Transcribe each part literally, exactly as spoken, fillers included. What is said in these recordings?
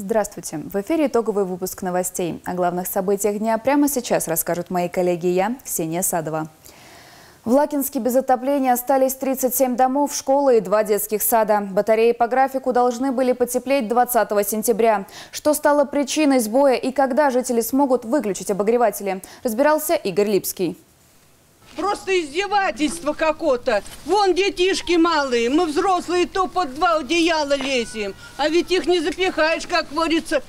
Здравствуйте! В эфире итоговый выпуск новостей. О главных событиях дня прямо сейчас расскажут мои коллеги и я, Ксения Садова. В Лакинске без отопления остались тридцать семь домов, школы и два детских сада. Батареи по графику должны были потеплеть двадцатого сентября. Что стало причиной сбоя и когда жители смогут выключить обогреватели, разбирался Игорь Липский. Просто издевательство какое-то. Вон детишки малые, мы взрослые то под два одеяла лезем. А ведь их не запихаешь, как говорится.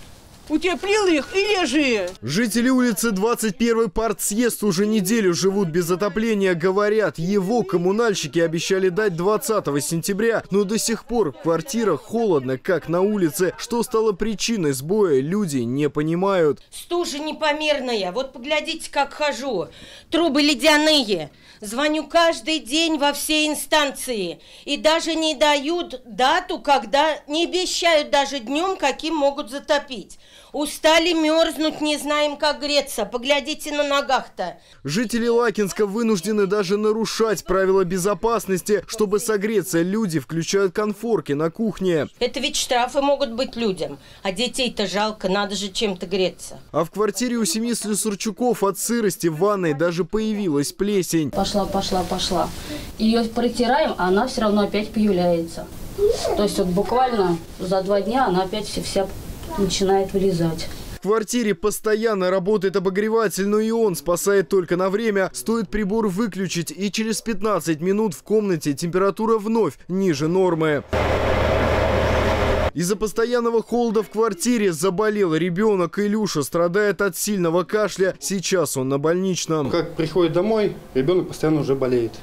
Утеплил их и лежи. Жители улицы двадцать первый партсъезд уже неделю живут без отопления. Говорят, его коммунальщики обещали дать двадцатого сентября. Но до сих пор в квартирах холодно, как на улице. Что стало причиной сбоя, люди не понимают. Стужа непомерная. Вот поглядите, как хожу. Трубы ледяные. Звоню каждый день во все инстанции. И даже не дают дату, когда не обещают даже днем, каким могут затопить. Устали мерзнуть, не знаем, как греться. Поглядите на ногах-то. Жители Лакинска вынуждены даже нарушать правила безопасности. Чтобы согреться, люди включают конфорки на кухне. Это ведь штрафы могут быть людям. А детей-то жалко, надо же чем-то греться. А в квартире у семьи Слесурчуков от сырости в ванной даже появилась плесень. Пошла, пошла, пошла. Ее протираем, а она все равно опять появляется. То есть вот буквально за два дня она опять вся начинает вылезать. В квартире постоянно работает обогреватель, но и он спасает только на время. Стоит прибор выключить, и через пятнадцать минут в комнате температура вновь ниже нормы. Из-за постоянного холода в квартире заболел ребенок. Илюша страдает от сильного кашля. Сейчас он на больничном. Как приходит домой, ребенок постоянно уже болеет.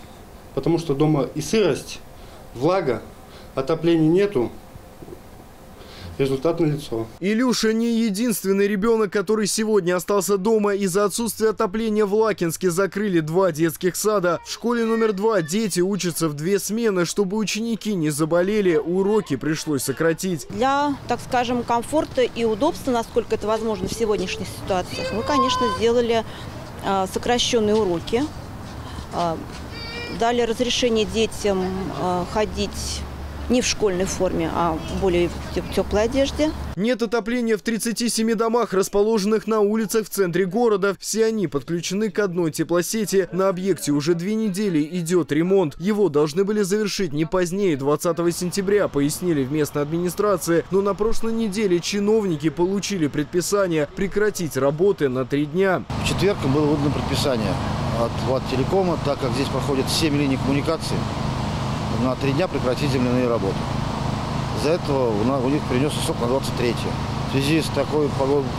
Потому что дома и сырость, влага, отопления нету. Результат налицо. Илюша не единственный ребенок, который сегодня остался дома. Из-за отсутствия отопления в Лакинске закрыли два детских сада. В школе номер два дети учатся в две смены. Чтобы ученики не заболели, уроки пришлось сократить. Для, так скажем, комфорта и удобства, насколько это возможно в сегодняшних ситуациях, мы, конечно, сделали э, сокращенные уроки. Э, дали разрешение детям э, ходить не в школьной форме, а более в теплой одежде. Нет отопления в тридцати семи домах, расположенных на улицах в центре города. Все они подключены к одной теплосети. На объекте уже две недели идет ремонт. Его должны были завершить не позднее двадцатого сентября, пояснили в местной администрации. Но на прошлой неделе чиновники получили предписание прекратить работы на три дня. В четверг было выдано предписание от Владимиртеплогаза, так как здесь проходят семь линий коммуникации. На три дня прекратить земляные работы. Из-за этого у них перенесся срок на двадцать третье. В связи с такой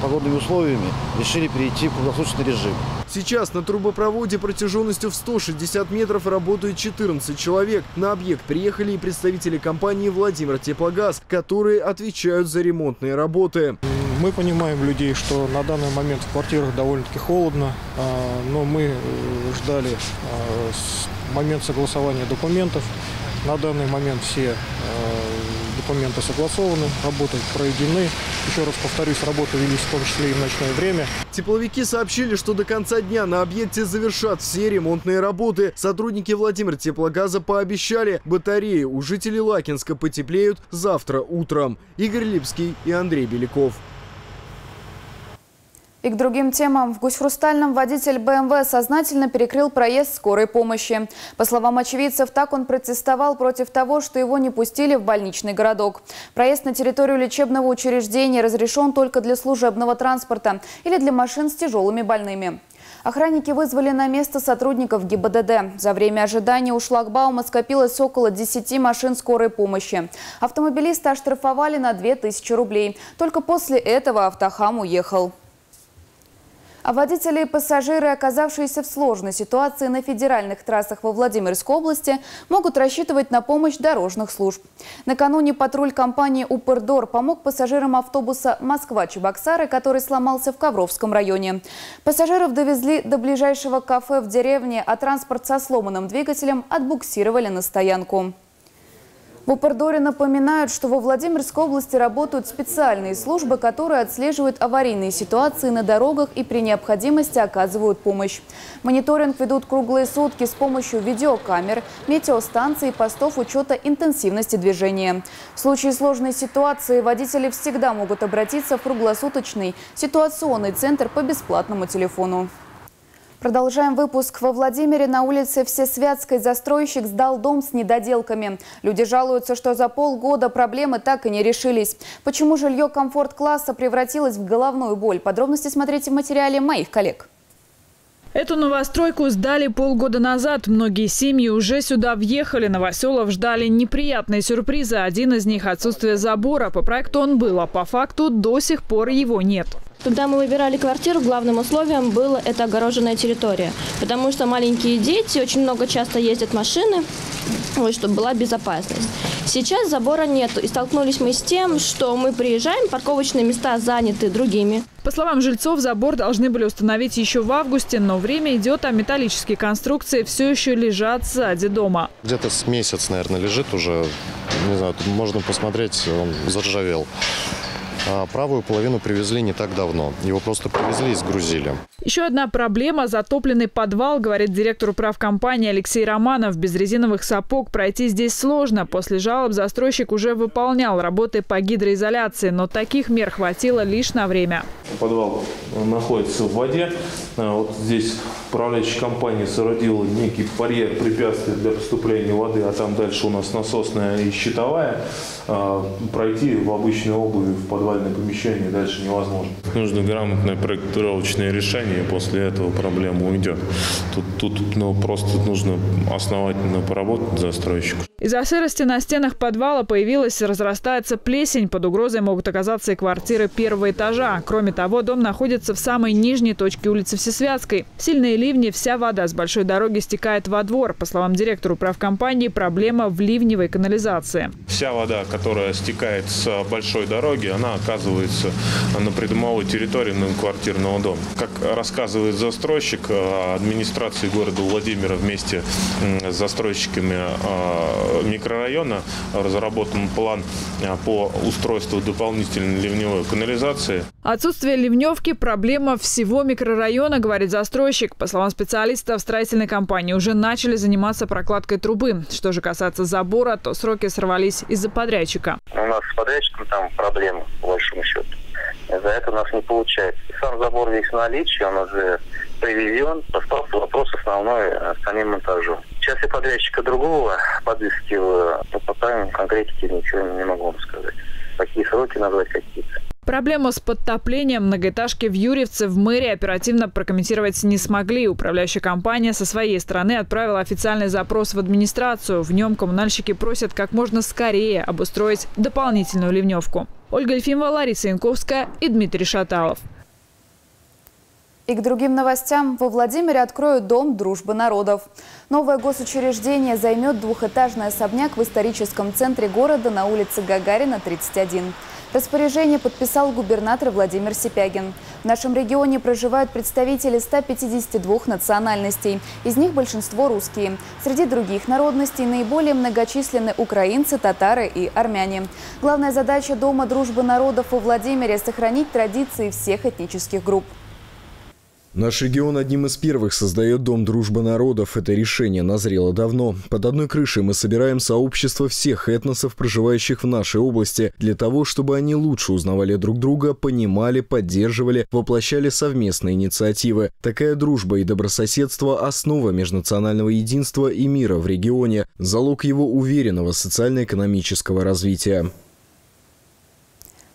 погодными условиями решили перейти в круглосуточный режим. Сейчас на трубопроводе протяженностью в сто шестьдесят метров работают четырнадцать человек. На объект приехали и представители компании «Владимиртеплогаз», которые отвечают за ремонтные работы. Мы понимаем людей, что на данный момент в квартирах довольно-таки холодно, но мы ждали момент согласования документов. На данный момент все э, документы согласованы, работы проведены. Еще раз повторюсь, работы велись в том числе и в ночное время. Тепловики сообщили, что до конца дня на объекте завершат все ремонтные работы. Сотрудники Владимиртеплогаза пообещали, батареи у жителей Лакинска потеплеют завтра утром. Игорь Липский и Андрей Беляков. И к другим темам. В Гусь-Хрустальном водитель БМВ сознательно перекрыл проезд скорой помощи. По словам очевидцев, так он протестовал против того, что его не пустили в больничный городок. Проезд на территорию лечебного учреждения разрешен только для служебного транспорта или для машин с тяжелыми больными. Охранники вызвали на место сотрудников ГИБДД. За время ожидания у шлагбаума скопилось около десяти машин скорой помощи. Автомобилиста оштрафовали на две тысячи рублей. Только после этого автохам уехал. А водители и пассажиры, оказавшиеся в сложной ситуации на федеральных трассах во Владимирской области, могут рассчитывать на помощь дорожных служб. Накануне патруль компании «Упердор» помог пассажирам автобуса «Москва-Чебоксары», который сломался в Ковровском районе. Пассажиров довезли до ближайшего кафе в деревне, а транспорт со сломанным двигателем отбуксировали на стоянку. В Упердоре напоминают, что во Владимирской области работают специальные службы, которые отслеживают аварийные ситуации на дорогах и при необходимости оказывают помощь. Мониторинг ведут круглые сутки с помощью видеокамер, метеостанций и постов учета интенсивности движения. В случае сложной ситуации водители всегда могут обратиться в круглосуточный ситуационный центр по бесплатному телефону. Продолжаем выпуск. Во Владимире на улице Всесвятской застройщик сдал дом с недоделками. Люди жалуются, что за полгода проблемы так и не решились. Почему жилье комфорт-класса превратилось в головную боль? Подробности смотрите в материале моих коллег. Эту новостройку сдали полгода назад. Многие семьи уже сюда въехали. Новоселов ждали неприятные сюрпризы. Один из них – отсутствие забора. По проекту он был, а по факту до сих пор его нет. Когда мы выбирали квартиру, главным условием была эта огороженная территория. Потому что маленькие дети, очень много часто ездят машины, вот, чтобы была безопасность. Сейчас забора нету, и столкнулись мы с тем, что мы приезжаем, парковочные места заняты другими. По словам жильцов, забор должны были установить еще в августе, но время идет, а металлические конструкции все еще лежат сзади дома. Где-то с месяц, наверное, лежит уже, не знаю, можно посмотреть, он заржавел. А правую половину привезли не так давно. Его просто привезли и сгрузили. Еще одна проблема – затопленный подвал, говорит директор управкомпании Алексей Романов. Без резиновых сапог пройти здесь сложно. После жалоб застройщик уже выполнял работы по гидроизоляции, но таких мер хватило лишь на время. Подвал находится в воде. Вот здесь управляющая компания соорудила некий барьер препятствий для поступления воды, а там дальше у нас насосная и щитовая. Пройти в обычной обуви в подвальное помещение дальше невозможно. Нужно грамотное проектировочное решение, и после этого проблема уйдет. Тут, тут ну, просто нужно основательно поработать застройщику. Из-за сырости на стенах подвала появилась и разрастается плесень. Под угрозой могут оказаться и квартиры первого этажа. Кроме того, дом находится в самой нижней точке улицы Всесвятской. В сильные ливни вся вода с большой дороги стекает во двор. По словам директора управкомпании, проблема в ливневой канализации. Вся вода, которая стекает с большой дороги, она оказывается на придомовой территории многоквартирного дома. Как рассказывает застройщик, администрации города Владимира вместе с застройщиками микрорайона разработан план по устройству дополнительной ливневой канализации. Отсутствие ливневки – проблема всего микрорайона, говорит застройщик. По словам специалистов, строительной компании уже начали заниматься прокладкой трубы. Что же касается забора, то сроки сорвались из-за подрядчика. У нас с подрядчиком там проблемы, по большому счету. Из-за этого у нас не получается. Сам забор весь в наличии, он уже привезен. Остался вопрос основной с самим монтажом. Сейчас я подрядчика другого подыскиваю, но пока конкретики ничего не могу вам сказать. Какие сроки назвать какие-то. Проблему с подтоплением многоэтажки в Юрьевце в мэрии оперативно прокомментировать не смогли. Управляющая компания со своей стороны отправила официальный запрос в администрацию. В нем коммунальщики просят как можно скорее обустроить дополнительную ливневку. Ольга Ельфимова, Лариса Янковская и Дмитрий Шаталов. И к другим новостям. Во Владимире откроют дом «Дружбы народов». Новое госучреждение займет двухэтажный особняк в историческом центре города на улице Гагарина, тридцать один. Распоряжение подписал губернатор Владимир Сипягин. В нашем регионе проживают представители ста пятидесяти двух национальностей. Из них большинство русские. Среди других народностей наиболее многочисленны украинцы, татары и армяне. Главная задача Дома «Дружбы народов» во Владимире – сохранить традиции всех этнических групп. Наш регион одним из первых создает Дом «Дружбы народов». Это решение назрело давно. Под одной крышей мы собираем сообщество всех этносов, проживающих в нашей области, для того, чтобы они лучше узнавали друг друга, понимали, поддерживали, воплощали совместные инициативы. Такая дружба и добрососедство – основа межнационального единства и мира в регионе, залог его уверенного социально-экономического развития.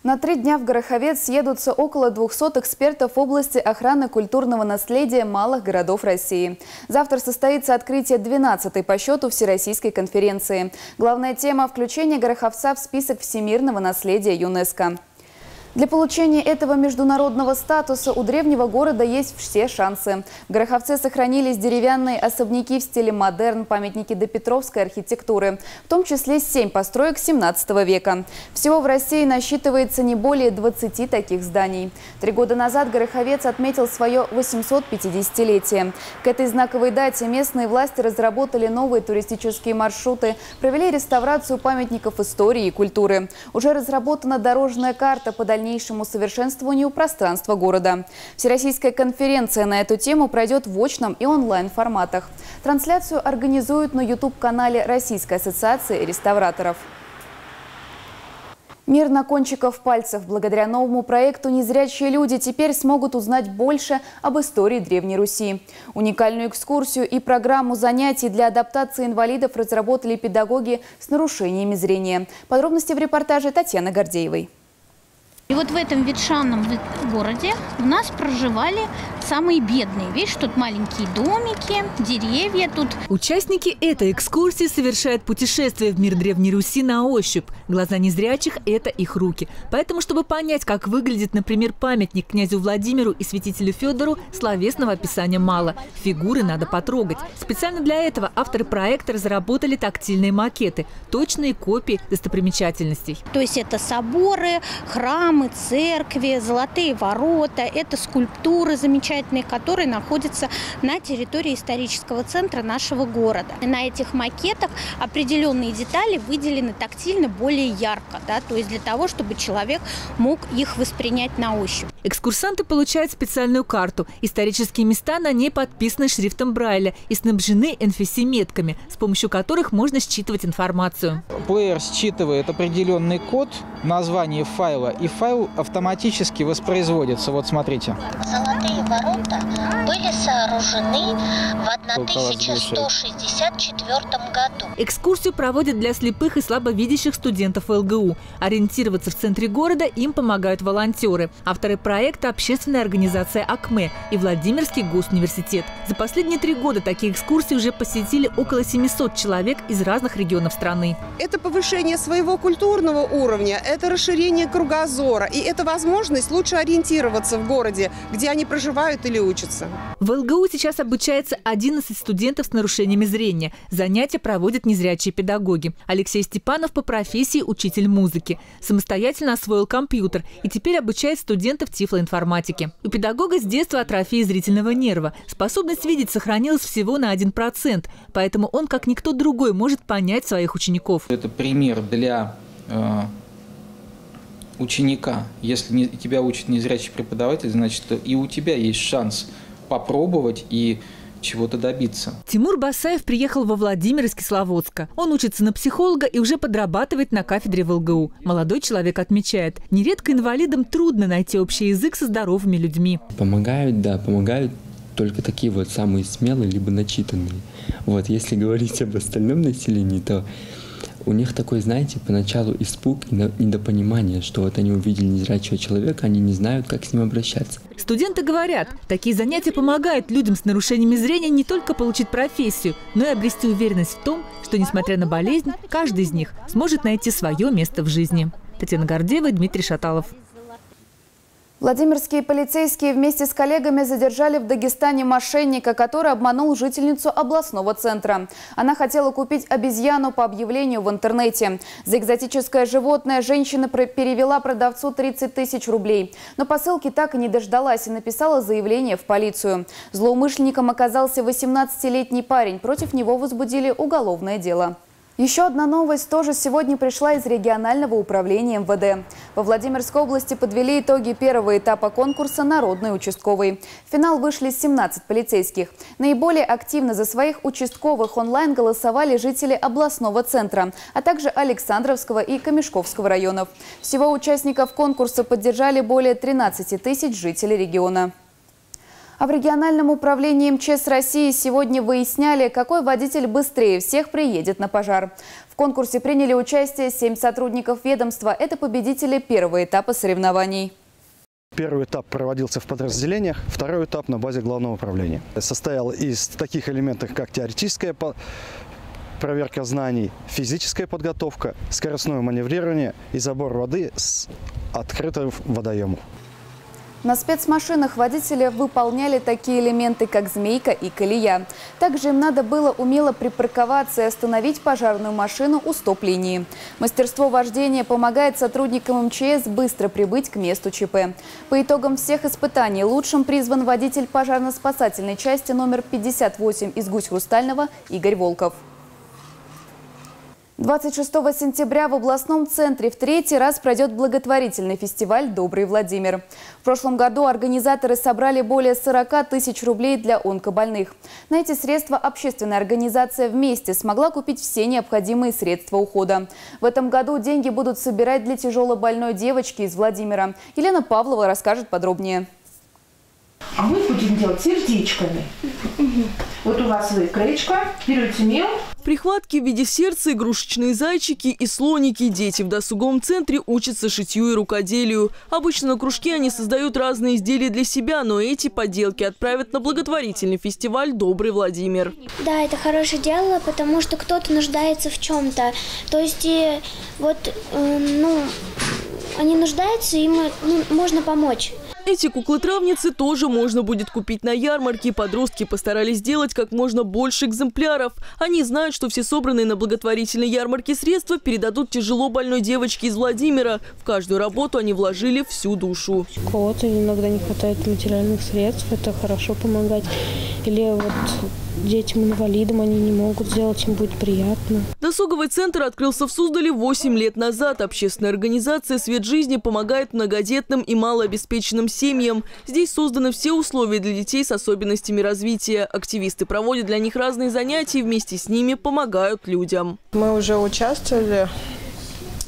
На три дня в Гороховец съедутся около двухсот экспертов в области охраны культурного наследия малых городов России. Завтра состоится открытие двенадцатой по счету Всероссийской конференции. Главная тема – включение Гороховца в список всемирного наследия ЮНЕСКО. Для получения этого международного статуса у древнего города есть все шансы. В Гороховце сохранились деревянные особняки в стиле модерн, памятники допетровской архитектуры, в том числе семь построек семнадцатого века. Всего в России насчитывается не более двадцати таких зданий. Три года назад Гороховец отметил свое восемьсот пятидесятилетие. К этой знаковой дате местные власти разработали новые туристические маршруты, провели реставрацию памятников истории и культуры. Уже разработана дорожная карта по дальнейшему дальнейшему совершенствованию пространства города. Всероссийская конференция на эту тему пройдет в очном и онлайн форматах. Трансляцию организуют на ютуб-канале Российской ассоциации реставраторов. Мир на кончиках пальцев. Благодаря новому проекту незрячие люди теперь смогут узнать больше об истории Древней Руси. Уникальную экскурсию и программу занятий для адаптации инвалидов разработали педагоги с нарушениями зрения. Подробности в репортаже Татьяны Гордеевой. И вот в этом ветшанном городе у нас проживали самые бедные. Видишь, тут маленькие домики, деревья тут. Участники этой экскурсии совершают путешествие в мир Древней Руси на ощупь. Глаза незрячих – это их руки. Поэтому, чтобы понять, как выглядит, например, памятник князю Владимиру и святителю Федору, словесного описания мало. Фигуры надо потрогать. Специально для этого авторы проекта разработали тактильные макеты, точные копии достопримечательностей. То есть это соборы, храмы, церкви, золотые ворота. Это скульптуры замечательные, которые находятся на территории исторического центра нашего города. И на этих макетах определенные детали выделены тактильно более ярко, да, то есть для того, чтобы человек мог их воспринять на ощупь. Экскурсанты получают специальную карту. Исторические места на ней подписаны шрифтом Брайля и снабжены эн эф си-метками, с помощью которых можно считывать информацию. Плеер считывает определенный код, название файла, и файл Файл автоматически воспроизводится. Вот смотрите. Золотые ворота были сооружены в тысяча сто шестьдесят четвёртом году. Экскурсию проводят для слепых и слабовидящих студентов эл гэ у. Ориентироваться в центре города им помогают волонтеры. Авторы проекта – общественная организация АКМЕ и Владимирский госуниверситет. За последние три года такие экскурсии уже посетили около семисот человек из разных регионов страны. Это повышение своего культурного уровня, это расширение кругозора. И это возможность лучше ориентироваться в городе, где они проживают или учатся. В эл гэ у сейчас обучается одиннадцать студентов с нарушениями зрения. Занятия проводят незрячие педагоги. Алексей Степанов по профессии учитель музыки. Самостоятельно освоил компьютер и теперь обучает студентов тифлоинформатики. У педагога с детства атрофия зрительного нерва. Способность видеть сохранилась всего на один процент. Поэтому он, как никто другой, может понять своих учеников. Это пример для э ученика. Если не, тебя учит незрячий преподаватель, значит, и у тебя есть шанс попробовать и чего-то добиться. Тимур Басаев приехал во Владимир из Кисловодска. Он учится на психолога и уже подрабатывает на кафедре вэ эл гэ у. Молодой человек отмечает, нередко инвалидам трудно найти общий язык со здоровыми людьми. Помогают, да, помогают только такие вот самые смелые, либо начитанные. Вот, если говорить об остальном населении, то у них такой, знаете, поначалу испуг и недопонимание, что вот они увидели незрячего человека, они не знают, как с ним обращаться. Студенты говорят, такие занятия помогают людям с нарушениями зрения не только получить профессию, но и обрести уверенность в том, что, несмотря на болезнь, каждый из них сможет найти свое место в жизни. Татьяна Гордеева, Дмитрий Шаталов. Владимирские полицейские вместе с коллегами задержали в Дагестане мошенника, который обманул жительницу областного центра. Она хотела купить обезьяну по объявлению в интернете. За экзотическое животное женщина перевела продавцу тридцать тысяч рублей. Но посылки так и не дождалась и написала заявление в полицию. Злоумышленником оказался восемнадцатилетний парень. Против него возбудили уголовное дело. Еще одна новость тоже сегодня пришла из регионального управления эм вэ дэ. Во Владимирской области подвели итоги первого этапа конкурса «Народный участковый». В финал вышли семнадцать полицейских. Наиболее активно за своих участковых онлайн голосовали жители областного центра, а также Александровского и Камешковского районов. Всего участников конкурса поддержали более тринадцати тысяч жителей региона. А в региональном управлении эм че эс России сегодня выясняли, какой водитель быстрее всех приедет на пожар. В конкурсе приняли участие семь сотрудников ведомства. Это победители первого этапа соревнований. Первый этап проводился в подразделениях, второй этап на базе главного управления. Состоял из таких элементов, как теоретическая проверка знаний, физическая подготовка, скоростное маневрирование и забор воды с открытых водоемов. На спецмашинах водители выполняли такие элементы, как змейка и колея. Также им надо было умело припарковаться и остановить пожарную машину у стоп-линии. Мастерство вождения помогает сотрудникам МЧС быстро прибыть к месту ЧП. По итогам всех испытаний лучшим призван водитель пожарно-спасательной части номер пятьдесят восемь из Гусь-Хрустального Игорь Волков. двадцать шестого сентября в областном центре в третий раз пройдет благотворительный фестиваль «Добрый Владимир». В прошлом году организаторы собрали более сорока тысяч рублей для онкобольных. На эти средства общественная организация «Вместе» смогла купить все необходимые средства ухода. В этом году деньги будут собирать для тяжелобольной девочки из Владимира. Елена Павлова расскажет подробнее. А мы будем делать сердечками. Вот у вас выклеечка, берете мел. Прихватки в виде сердца, игрушечные зайчики и слоники. Дети в досуговом центре учатся шитью и рукоделию. Обычно на кружке они создают разные изделия для себя, но эти поделки отправят на благотворительный фестиваль «Добрый Владимир». Да, это хорошее дело, потому что кто-то нуждается в чем-то. То есть, и вот, ну, они нуждаются, им ну, можно помочь. Эти куклы-травницы тоже можно будет купить на ярмарке. Подростки постарались сделать как можно больше экземпляров. Они знают, что все собранные на благотворительной ярмарке средства передадут тяжело больной девочке из Владимира. В каждую работу они вложили всю душу. У кого-то иногда не хватает материальных средств, это хорошо помогать. Или вот детям-инвалидам они не могут сделать, им будет приятно. Досуговый центр открылся в Суздале восемь лет назад. Общественная организация «Свет жизни» помогает многодетным и малообеспеченным семьям. Здесь созданы все условия для детей с особенностями развития. Активисты проводят для них разные занятия и вместе с ними помогают людям. Мы уже участвовали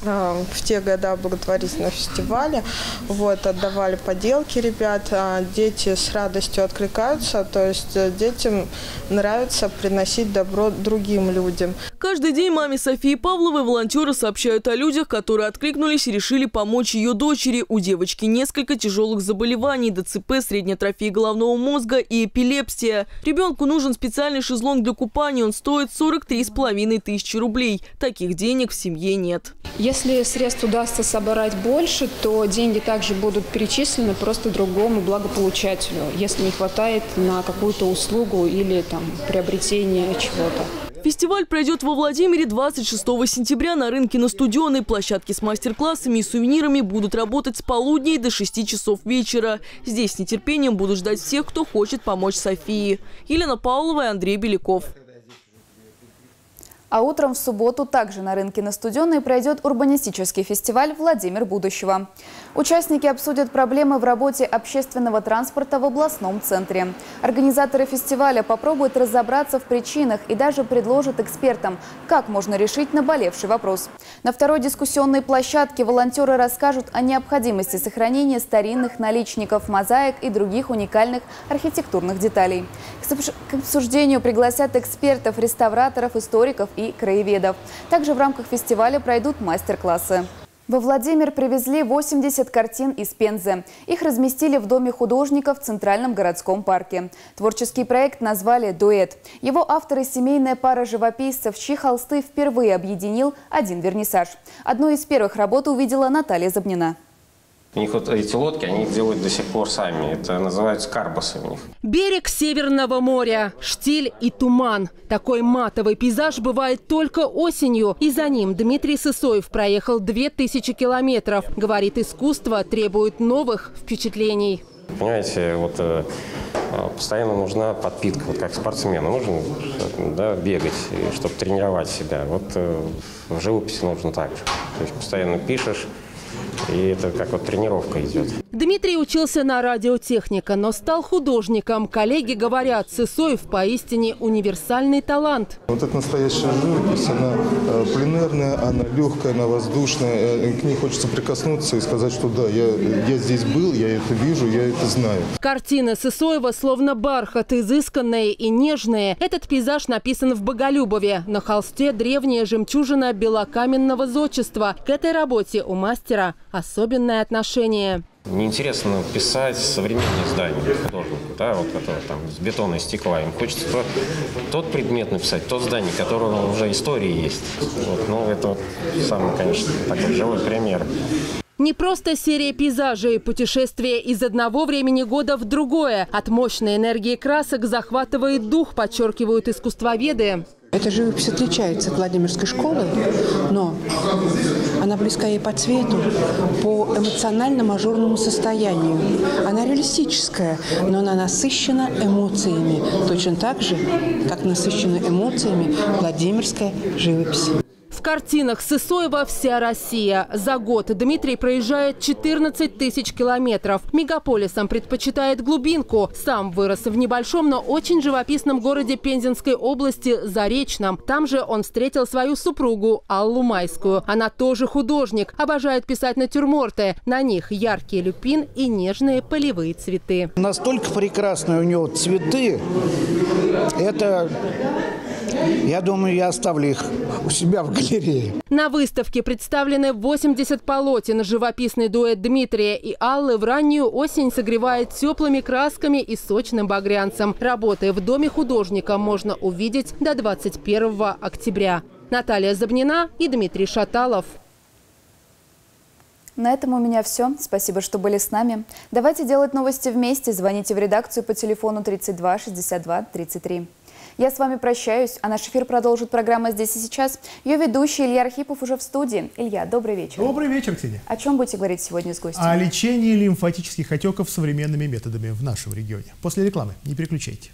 в те года благотворительного фестиваля, вот, отдавали поделки ребят, а дети с радостью откликаются, то есть детям нравится приносить добро другим людям. Каждый день маме Софии Павловой волонтеры сообщают о людях, которые откликнулись и решили помочь ее дочери. У девочки несколько тяжелых заболеваний, ДЦП, средняя атрофия головного мозга и эпилепсия. Ребенку нужен специальный шезлонг для купания, он стоит сорок три с половиной тысячи рублей. Таких денег в семье нет. Если средств удастся собрать больше, то деньги также будут перечислены просто другому благополучателю, если не хватает на какую-то услугу или там, приобретение чего-то. Фестиваль пройдет во Владимире двадцать шестого сентября на рынке на Студеной. Площадки с мастер-классами и сувенирами будут работать с полудня до шести часов вечера. Здесь с нетерпением будут ждать всех, кто хочет помочь Софии. Елена Павлова и Андрей Беляков. А утром в субботу также на рынке на Студеной пройдет урбанистический фестиваль «Владимир будущего». Участники обсудят проблемы в работе общественного транспорта в областном центре. Организаторы фестиваля попробуют разобраться в причинах и даже предложат экспертам, как можно решить наболевший вопрос. На второй дискуссионной площадке волонтеры расскажут о необходимости сохранения старинных наличников, мозаик и других уникальных архитектурных деталей. К обсуждению пригласят экспертов, реставраторов, историков и краеведов. Также в рамках фестиваля пройдут мастер-классы. Во Владимир привезли восемьдесят картин из Пензы. Их разместили в Доме художников в Центральном городском парке. Творческий проект назвали «Дуэт». Его авторы – семейная пара живописцев, чьи холсты впервые объединил один вернисаж. Одну из первых работ увидела Наталья Забнина. У них вот эти лодки, они их делают до сих пор сами. Это называется карбасы у них. Берег Северного моря, штиль и туман. Такой матовый пейзаж бывает только осенью. И за ним Дмитрий Сысоев проехал две тысячи километров. Говорит, искусство требует новых впечатлений. Понимаете, вот постоянно нужна подпитка, вот как спортсмену нужно, да, бегать, чтобы тренировать себя. Вот в живописи нужно так же. То есть постоянно пишешь. И это как вот тренировка идет. Дмитрий учился на радиотехника, но стал художником. Коллеги говорят, Сысоев поистине универсальный талант. Вот это настоящая живопись, она пленерная, она легкая, она воздушная. К ней хочется прикоснуться и сказать, что да, я, я здесь был, я это вижу, я это знаю. Картины Сысоева словно бархат, изысканные и нежные. Этот пейзаж написан в Боголюбове. На холсте древняя жемчужина белокаменного зодчества. К этой работе у мастера особенное отношение. Неинтересно писать современные здания художнику, да, вот которые там из бетона и стекла. Им хочется то, тот предмет написать, тот здание, которого уже истории есть. Вот, ну, это вот самый, конечно, такой живой пример. Не просто серия пейзажей, путешествие из одного времени года в другое. От мощной энергии красок захватывает дух, подчеркивают искусствоведы. Эта живопись отличается от Владимирской школы, но она близка ей по цвету, по эмоциональному ажурному состоянию. Она реалистическая, но она насыщена эмоциями, точно так же, как насыщена эмоциями Владимирская живопись. В картинах Сысоева вся Россия. За год Дмитрий проезжает четырнадцать тысяч километров. Мегаполисом предпочитает глубинку. Сам вырос в небольшом, но очень живописном городе Пензенской области Заречном. Там же он встретил свою супругу Аллу Майскую. Она тоже художник, обожает писать натюрморты. На них яркий люпин и нежные полевые цветы. Настолько прекрасные у него цветы. Это... Я думаю, я оставлю их у себя в галерее. На выставке представлены восемьдесят полотен. Живописный дуэт Дмитрия и Аллы в раннюю осень согревает теплыми красками и сочным багрянцем. Работы в доме художника можно увидеть до двадцать первого октября. Наталья Забнина и Дмитрий Шаталов. На этом у меня все. Спасибо, что были с нами. Давайте делать новости вместе. Звоните в редакцию по телефону тридцать два шестьдесят два тридцать три. Я с вами прощаюсь, а наш эфир продолжит программа «Здесь и сейчас». Ее ведущий Илья Архипов уже в студии. Илья, добрый вечер. Добрый вечер, Ксения. О чем будете говорить сегодня с гостем? О лечении лимфатических отеков современными методами в нашем регионе. После рекламы. Не переключайте.